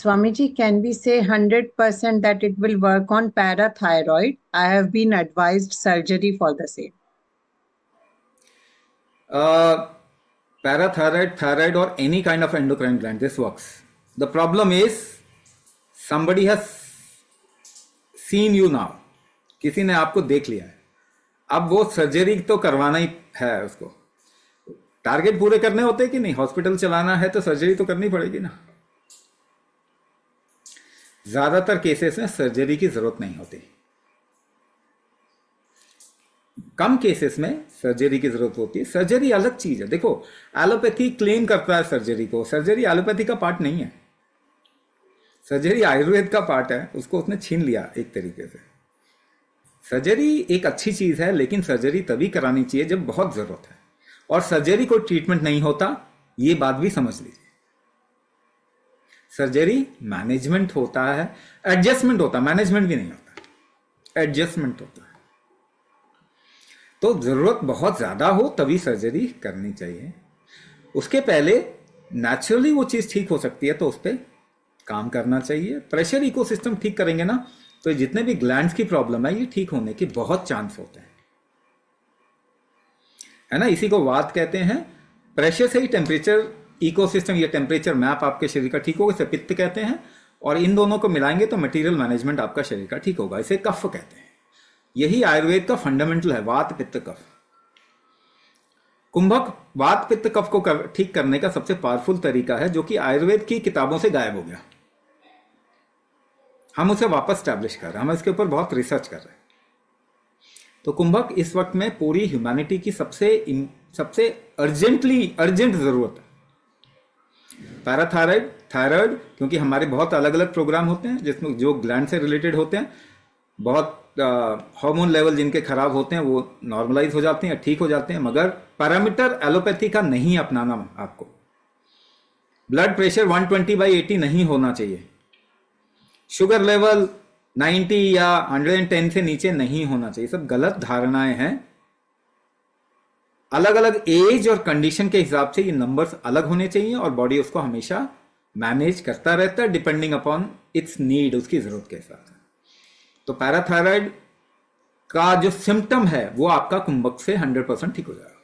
Swamiji, can we say 100% that it will work on parathyroid? I have been advised surgery for the same. Parathyroid, thyroid, or any kind of endocrine gland, this works. The problem is somebody has seen you now. किसी ने आपको देख लिया है. अब वो surgery तो करवाना ही है उसको. टारगेट पूरे करने होते हैं कि नहीं. हॉस्पिटल चलाना है तो सर्जरी तो करनी पड़ेगी ना. ज्यादातर केसेस में सर्जरी की जरूरत नहीं होती. कम केसेस में सर्जरी की जरूरत होती है. सर्जरी अलग चीज है. देखो, एलोपैथी क्लेम करता है सर्जरी को. सर्जरी एलोपैथी का पार्ट नहीं है. सर्जरी आयुर्वेद का पार्ट है. उसको उसने छीन लिया एक तरीके से. सर्जरी एक अच्छी चीज है, लेकिन सर्जरी तभी करानी चाहिए जब बहुत जरूरत है. और सर्जरी कोई ट्रीटमेंट नहीं होता, ये बात भी समझ लीजिए. सर्जरी मैनेजमेंट होता है, एडजस्टमेंट होता है. मैनेजमेंट भी नहीं होता, एडजस्टमेंट होता है. तो जरूरत बहुत ज्यादा हो तभी सर्जरी करनी चाहिए. उसके पहले नेचुरली वो चीज ठीक हो सकती है, तो उस पर काम करना चाहिए. प्रेशर इकोसिस्टम ठीक करेंगे ना तो जितने भी ग्लैंड्स की प्रॉब्लम है ये ठीक होने के बहुत चांस होते हैं, है ना. इसी को वात कहते हैं. प्रेशर से ही टेम्परेचर इकोसिस्टम, ये टेम्परेचर मैप आपके शरीर का ठीक होगा. इसे पित्त कहते हैं. और इन दोनों को मिलाएंगे तो मटेरियल मैनेजमेंट आपका शरीर का ठीक होगा. इसे कफ कहते हैं. यही आयुर्वेद का फंडामेंटल है, वात पित्त कफ. कुंभक वात पित्त कफ को ठीक करने का सबसे पावरफुल तरीका है, जो कि आयुर्वेद की किताबों से गायब हो गया. हम उसे वापस स्टैब्लिश कर रहे हैं. हम इसके ऊपर बहुत रिसर्च कर रहे हैं. तो कुंभक इस वक्त में पूरी ह्यूमैनिटी की सबसे अर्जेंट जरूरत है. पैराथायराइड, थायराइड, क्योंकि हमारे बहुत अलग अलग प्रोग्राम होते हैं जिसमें जो ग्लैंड से रिलेटेड होते हैं. बहुत हार्मोन लेवल जिनके खराब होते हैं वो नॉर्मलाइज हो जाते हैं, ठीक हो जाते हैं. मगर पैरामीटर एलोपैथी का नहीं अपनाना. आपको ब्लड प्रेशर 120/80 नहीं होना चाहिए. शुगर लेवल 90 या 110 से नीचे नहीं होना चाहिए. सब गलत धारणाएं हैं. अलग अलग एज और कंडीशन के हिसाब से ये नंबर्स अलग होने चाहिए और बॉडी उसको हमेशा मैनेज करता रहता है डिपेंडिंग अपॉन इट्स नीड, उसकी जरूरत के हिसाब से. तो पैराथायराइड का जो सिम्टम है वो आपका कुंभक से 100% ठीक हो जाएगा.